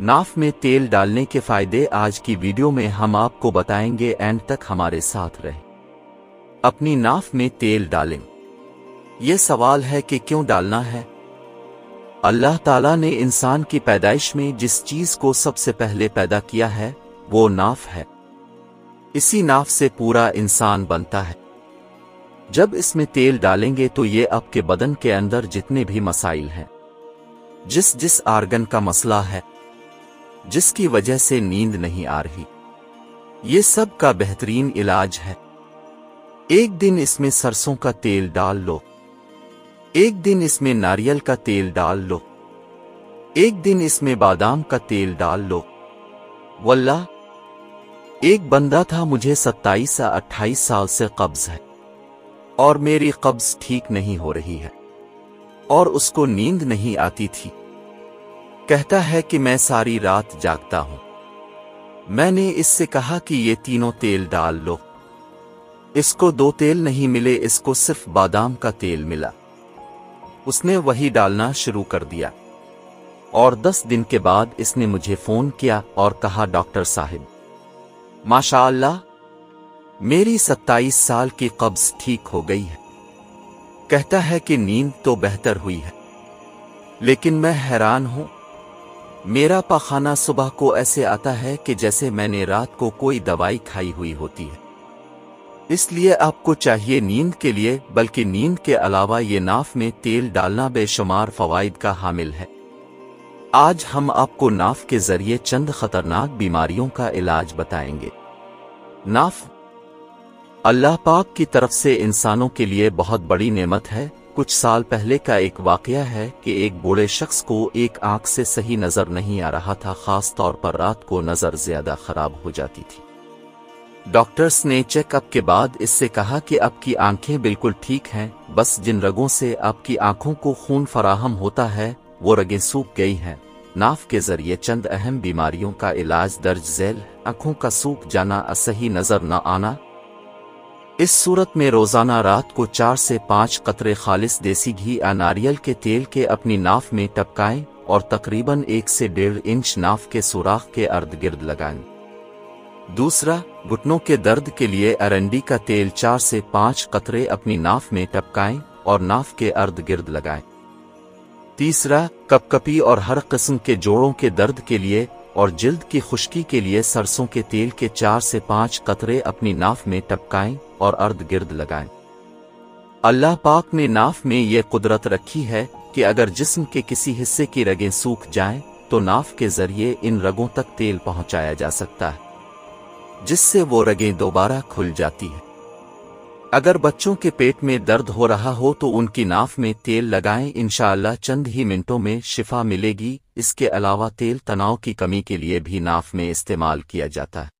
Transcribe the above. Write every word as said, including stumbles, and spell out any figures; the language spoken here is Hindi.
नाफ में तेल डालने के फायदे आज की वीडियो में हम आपको बताएंगे। एंड तक हमारे साथ रहें। अपनी नाफ में तेल डालें। ये सवाल है कि क्यों डालना है। अल्लाह ताला ने इंसान की पैदाइश में जिस चीज को सबसे पहले पैदा किया है वो नाफ है। इसी नाफ से पूरा इंसान बनता है। जब इसमें तेल डालेंगे तो ये आपके बदन के अंदर जितने भी मसाइल हैं, जिस जिस आर्गन का मसला है, जिसकी वजह से नींद नहीं आ रही, ये सब का बेहतरीन इलाज है। एक दिन इसमें सरसों का तेल डाल लो, एक दिन इसमें नारियल का तेल डाल लो, एक दिन इसमें बादाम का तेल डाल लो। वल्लाह, एक बंदा था, मुझे सत्ताईस या अट्ठाईस साल से कब्ज है और मेरी कब्ज ठीक नहीं हो रही है और उसको नींद नहीं आती थी। कहता है कि मैं सारी रात जागता हूं। मैंने इससे कहा कि ये तीनों तेल डाल लो। इसको दो तेल नहीं मिले, इसको सिर्फ बादाम का तेल मिला। उसने वही डालना शुरू कर दिया और दस दिन के बाद इसने मुझे फोन किया और कहा, डॉक्टर साहिब, माशाअल्लाह, मेरी सत्ताईस साल की कब्ज ठीक हो गई है। कहता है कि नींद तो बेहतर हुई है, लेकिन मैं हैरान हूं, मेरा पाखाना सुबह को ऐसे आता है कि जैसे मैंने रात को कोई दवाई खाई हुई होती है। इसलिए आपको चाहिए नींद के लिए, बल्कि नींद के अलावा ये नाफ में तेल डालना बेशुमार फवाइद का हामिल है। आज हम आपको नाफ के जरिए चंद खतरनाक बीमारियों का इलाज बताएंगे। नाफ अल्लाह पाक की तरफ से इंसानों के लिए बहुत बड़ी नेमत है। कुछ साल पहले का एक वाकया है कि एक बूढ़े शख्स को एक आंख से सही नजर नहीं आ रहा था। खास तौर पर रात को नजर ज्यादा खराब हो जाती थी। डॉक्टर्स ने चेकअप के बाद इससे कहा कि आपकी आंखें बिल्कुल ठीक हैं, बस जिन रगों से आपकी आंखों को खून फराहम होता है वो रगें सूख गई हैं। नाफ के जरिए चंद अहम बीमारियों का इलाज दर्ज झेल। आंखों का सूख जाना, असही नजर न आना। इस सूरत में रोजाना रात को चार से पाँच कतरे खालिस देसी घी या नारियल के तेल के अपनी नाफ में टपकाएं और तकरीबन एक से डेढ़ इंच नाफ के सुराख के अर्द गिर्द लगाएं। दूसरा, घुटनों के दर्द के लिए अरंडी का तेल चार से पाँच कतरे अपनी नाफ में टपकाएं और नाफ के अर्द गिर्द लगाएं। तीसरा, कपकपी और हर किस्म के जोड़ों के दर्द के लिए और जिल्द की खुश्की के लिए सरसों के तेल के चार से पाँच कतरे अपनी नाफ में टपकाएं और अर्द गिर्द लगाएं। अल्लाह पाक ने नाफ में यह कुदरत रखी है कि अगर जिस्म के किसी हिस्से की रगें सूख जाएं, तो नाफ के जरिए इन रगों तक तेल पहुंचाया जा सकता है, जिससे वो रगें दोबारा खुल जाती है। अगर बच्चों के पेट में दर्द हो रहा हो तो उनकी नाफ में तेल लगाएं। इंशाअल्लाह चंद ही मिनटों में शिफा मिलेगी। इसके अलावा तेल तनाव की कमी के लिए भी नाफ में इस्तेमाल किया जाता है।